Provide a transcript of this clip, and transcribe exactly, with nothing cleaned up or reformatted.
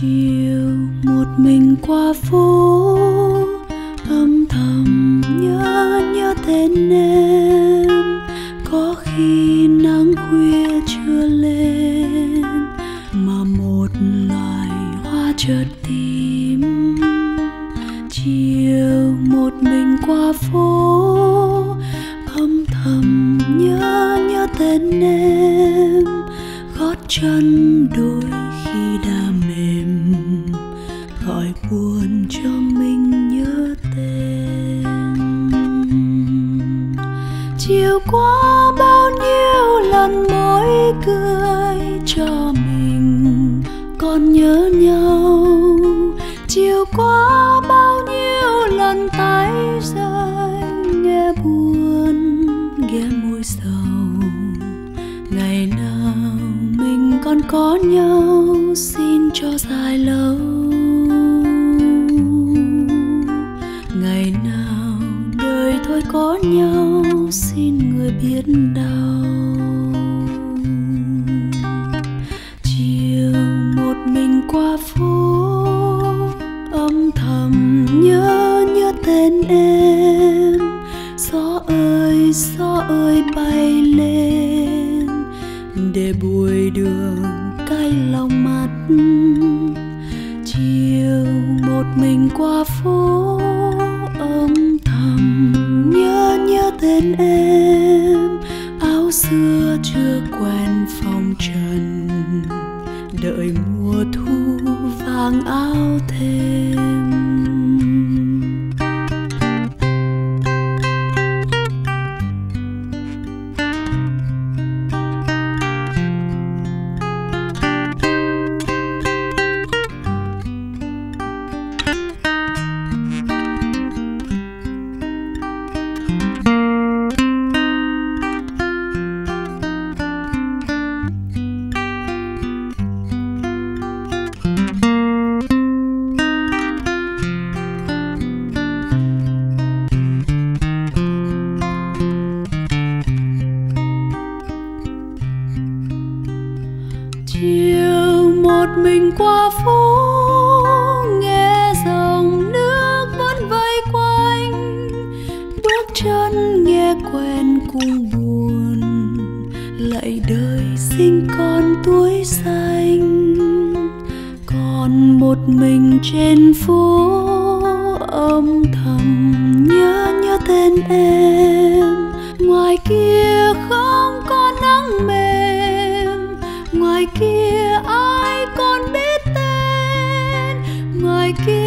chiều một mình qua phố âm thầm nhớ nhớ tên em. Có khi nắng khuya chưa lên mà một loài hoa chợt tím. Chiều một mình qua phố âm thầm nhớ nhớ tên em. Gót chân đôi khi đã mềm gọi buồn cho mình nhớ tên. Chiều qua bao nhiêu lần môi cười cho mình còn nhớ nhau. Chiều qua bao nhiêu lần tay rơi nghe buồn ghé môi sầu. Ngày nào mình còn có nhau xin cho dài lâu. Ngày nào đời thôi có nhau xin người biết đau. Chiều một mình qua phố âm thầm nhớ nhớ tên em. Gió ơi gió ơi bay lên để bụi đường cay lòng mắt. Chiều một mình qua phố âm thầm nhớ nhớ tên em. Áo xưa chưa quen phong trần đợi mùa thu vàng áo thêm. Chiều một mình qua phố nghe dòng nước vẫn vây quanh. Bước chân nghe quen cùng buồn lạy đời sinh con tuổi xanh. Còn một mình trên phố âm thầm nhớ nhớ tên em. Ngoài kia không có nắng mềm, ngoài kia ai còn biết tên. Ngoài kia